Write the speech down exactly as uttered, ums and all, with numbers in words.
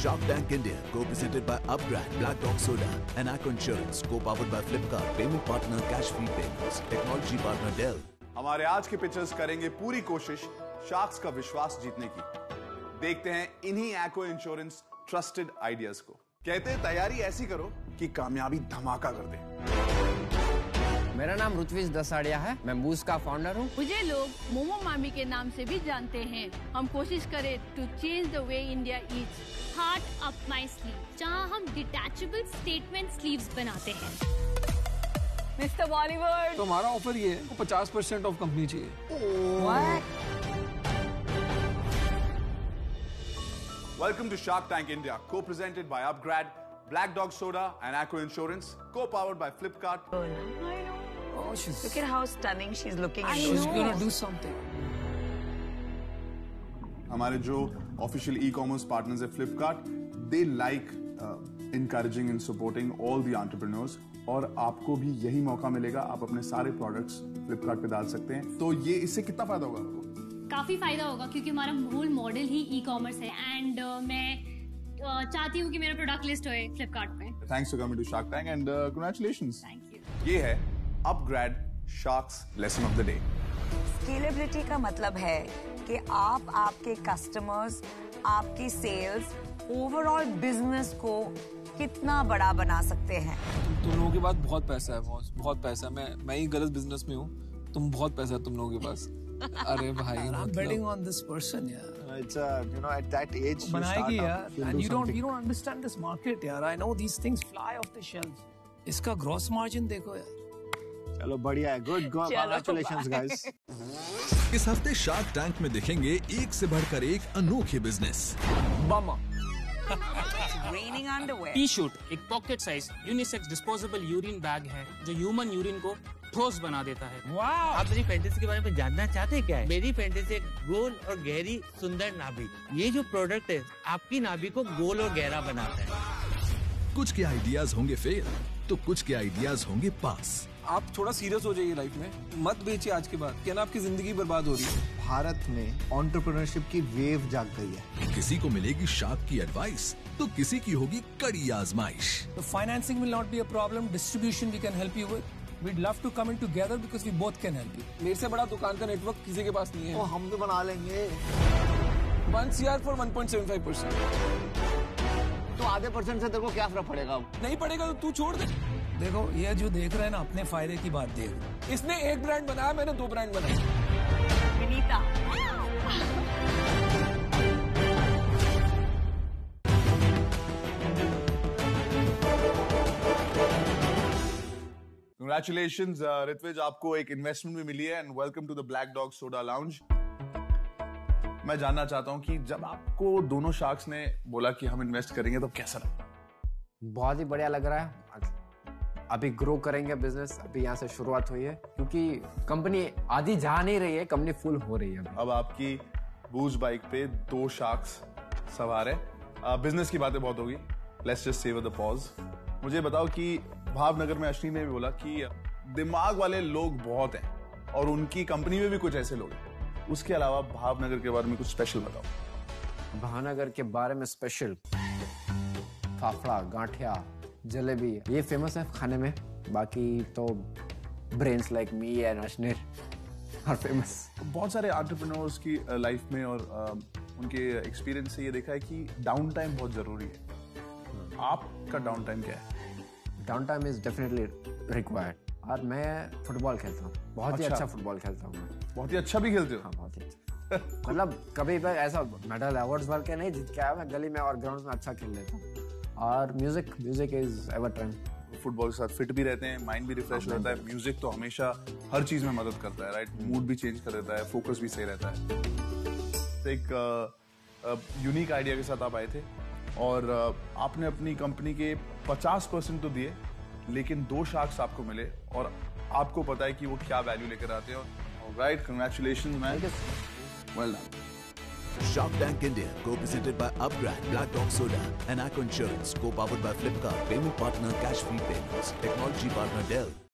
Shark Tank India, co-presented by Upgrad, Black Dog Soda, and Acko Insurance, co-powered by Flipkart, payment partner Cashfree Payments, technology partner Dell. हमारे आज के pictures करेंगे पूरी कोशिश sharks का विश्वास जीतने की। देखते हैं इन्हीं Acko Insurance ट्रस्टेड आइडियाज को। कहते हैं तैयारी ऐसी करो कि कामयाबी धमाका कर दे। मेरा नाम ऋत्विज दसाड़िया है, मैं मूज का फाउंडर हूँ। मुझे लोग मोमो मामी के नाम से भी जानते हैं। हम कोशिश करें to change the way India eats. Heart up my sleeve, जहाँ हम डिटैचेबल स्टेटमेंट स्लीव्स बनाते हैं। मिस्टर बॉलीवुड, तो हमारा ऑफर ये है, पचास परसेंट ऑफ कंपनी चाहिए। Welcome to Shark Tank India, को presented by upgrade, Black Dog soda and Acko insurance, को powered by Flipkart. Oh, she's... Look at how stunning she's looking. I know. She's gonna do something. हमारे जो official e commerce partners है Flipkart, they like encouraging and supporting all the entrepreneurs, और आपको भी यही मौका मिलेगा। आप अपने सारे प्रोडक्ट्स फ्लिपकार्ट पे डाल सकते हैं। तो ये इससे कितना फायदा होगा आपको? काफी फायदा होगा, क्योंकि हमारा होल मॉडल ही ई कॉमर्स है। एंड uh, मैं uh, चाहती हूँ कि मेरा प्रोडक्ट लिस्ट होए फ्लिपकार्ट पे। Thanks for coming to Shark Tank and congratulations. Thank you. ये है upGrad sharks lesson of the day. Scalability का मतलब है कि आप आपके कस्टमर्स, आपकी सेल्स, ओवरऑल बिजनेस को कितना बड़ा बना सकते हैं। तुम लोगों के पास बहुत पैसा है, बहुत, बहुत पैसा है। मैं मैं ही गलत बिजनेस में हूँ, तुम बहुत पैसा है तुम लोगों के पास। अरे भाई, I'm betting on this person, yeah. It's a, you know, at that age, you start up, you and you don't, you don't understand this market, yeah. I know these things fly off the shelf. इसका gross margin देखो यार। चलो बढ़िया है, good, congratulations guys. इस हफ्ते shark tank में देखेंगे एक से बढ़कर एक अनोखे बिजनेस। बामा रेनिंग अंडरवेयर, टी शर्ट, एक pocket size unisex disposable urine bag है जो ह्यूमन यूरिन को ठोस बना देता है। वाह, आप मेरी फैंटेसी के बारे में जानना चाहते हैं क्या है? मेरी फैंटेसी एक गोल और गहरी सुंदर नाभि। ये जो प्रोडक्ट है आपकी नाभि को गोल और गहरा बनाता है। कुछ के आइडियाज होंगे फेल, तो कुछ के आइडियाज होंगे पास। आप थोड़ा सीरियस हो जाइए लाइफ में, मत बेचिए आज के बाद, क्या ना आपकी जिंदगी बर्बाद हो रही है। भारत में एंटरप्रेन्योरशिप की वेव जाग गई है। किसी को मिलेगी शार्क की एडवाइस, तो किसी की होगी कड़ी आजमाइश। Financing will not be a problem, distribution we can help you with. We'd love to come in together because we both can help you. मेरे से बड़ा दुकान का नेटवर्क किसी के पास नहीं है। वो हम भी बना लेंगे। One C R for one point seven five percent. तो आधे परसेंट से तेरे को क्या फर्क पड़ेगा? नहीं पड़ेगा तो तू छोड़ दे। देखो ये जो देख रहे हैं ना, अपने फायदे की बात देख। इसने एक ब्रांड बनाया, मैंने दो ब्रांड बनाए। विनीता, कांग्रेचुलेशंस ऋत्विज, आपको एक इन्वेस्टमेंट भी मिली है and welcome to the Black Dog soda lounge. मैं जानना चाहता हूँ कि जब आपको दोनों शार्क्स ने बोला कि हम इन्वेस्ट करेंगे तो कैसा लगा? बहुत ही बढ़िया लग रहा है। अभी ग्रो करेंगे बिजनेस, अभी यहाँ से शुरुआत हुई है, क्योंकि कंपनी आधी जा नहीं रही है, कंपनी फुल हो रही है। अब आपकी बूज बाइक पे दो शार्क्स सवार है, बिजनेस की बातें बहुत होगी। Let's just save the pause. मुझे बताओ कि भावनगर में अश्विनी ने भी बोला कि दिमाग वाले लोग बहुत हैं और उनकी कंपनी में भी कुछ ऐसे लोग हैं। उसके अलावा भावनगर के बारे में कुछ स्पेशल बताओ। भावनगर के बारे में स्पेशल फाफड़ा, गांठिया, जलेबी, ये फेमस है खाने में। बाकी तो brains like me and Ashneer are famous. बहुत सारे एंटरप्रेन्योर्स की लाइफ में और उनके एक्सपीरियंस से ये देखा है कि डाउन टाइम बहुत जरूरी है। आपका डाउन टाइम क्या है? Down time is definitely required. और मैं फुटबॉल खेलता हूँ, बहुत अच्छा। ही अच्छा फुटबॉल खेलता हूँ। बहुत ही अच्छा भी खेलते हो? हाँ, बहुत ही अच्छा। मतलब कभी ऐसा मेडल अवार्ड्स भर के नहीं जीत के आया, मैं गली में और ग्राउंड में अच्छा खेल लेता हूँ। और music music is ever time. Football के साथ फिट भी रहते हैं, माइंड भी रिफ्रेश रहता है। म्यूजिक तो हमेशा हर चीज में मदद करता है, राइट? मूड भी चेंज कर देता है, फोकस भी सही रहता है। एक यूनिक आइडिया के साथ आप आए थे और आपने अपनी कंपनी के पचास परसेंट तो दिए, लेकिन दो शार्क्स आपको मिले और आपको पता है कि वो क्या वैल्यू लेकर आते हैं। Right, congratulations man, well done. Shark Tank India, co-presented by Upgrad, Black Dog Soda, and Acko Insurance, co-powered by Flipkart, payment partner Cashfree Payments, technology partner Dell.